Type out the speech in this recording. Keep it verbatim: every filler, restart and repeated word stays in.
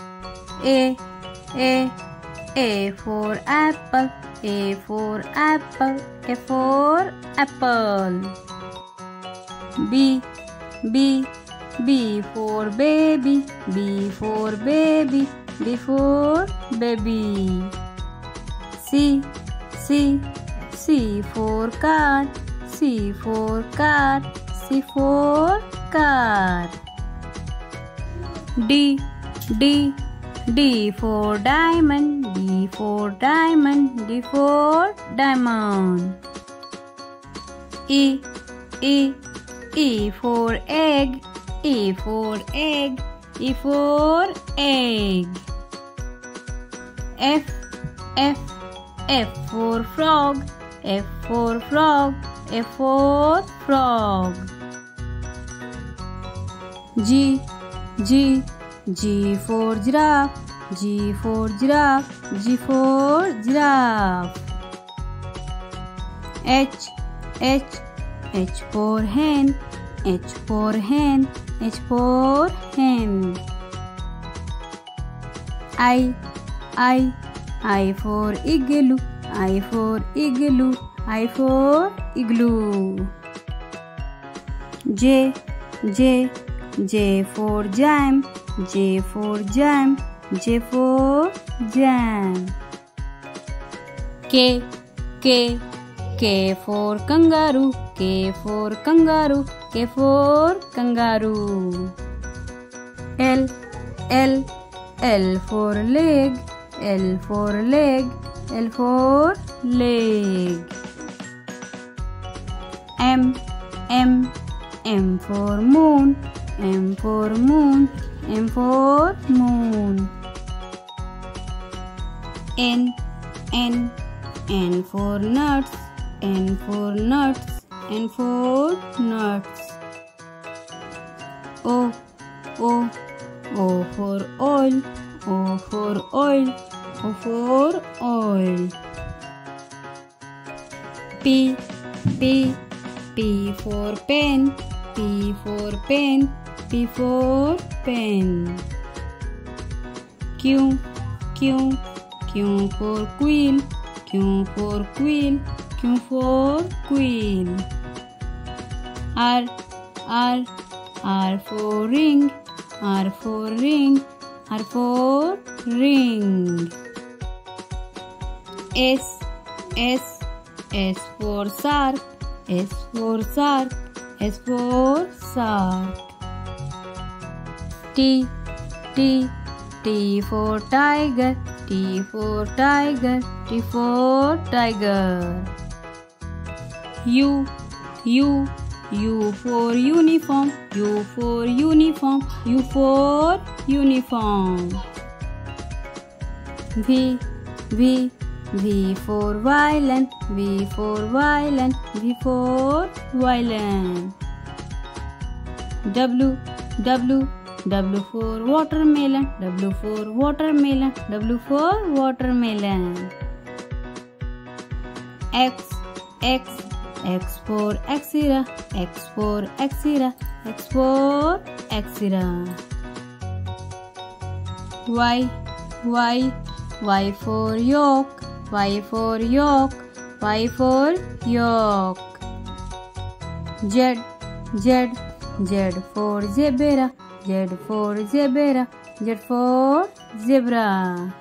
A, A, A for apple, A for apple, A for apple. B, B, B for baby, B for baby, B for baby. C, C, C for car, C for car, C for car. D, D, D for diamond, D for diamond, D for diamond. E, E, E for egg, E for egg, E for egg. F, F, F for frog, F for frog, F for frog. G, G, G for giraffe, G for giraffe, G for giraffe. H, H, H for hen, H for hen, H for hen. I, I, I for igloo, I for igloo, I for igloo. J, J, J for jam, J for jam, J for jam. K, K, K for kangaroo, K for kangaroo, K for kangaroo. L, L, L for leg, L for leg, L for leg. M, M, M for moon, M for moon, M for moon. N, N, N for nuts, N for nuts, N for nuts. O, O, O for oil, O for oil, O for oil. P, P, P for pen, P for pen, P for pen. Q, Q, Q for queen, Q for queen, Q for queen. R, R, R for ring, R for ring, R for ring. S, S, S for shark, S for shark, S for shark. T, T, T for tiger, T for tiger, T for tiger. U, U, U for uniform, U for uniform, U for uniform. V, V, V for violin, V for violin, V for violin. W, W, W for watermelon, W for watermelon, W for watermelon. X, X, X for axira, X for axira, X for axira. Y, Y, Y for yolk, Y for yolk, Y for yolk. Z, Z, Z for zebra, Z for zebra, Z for zebra.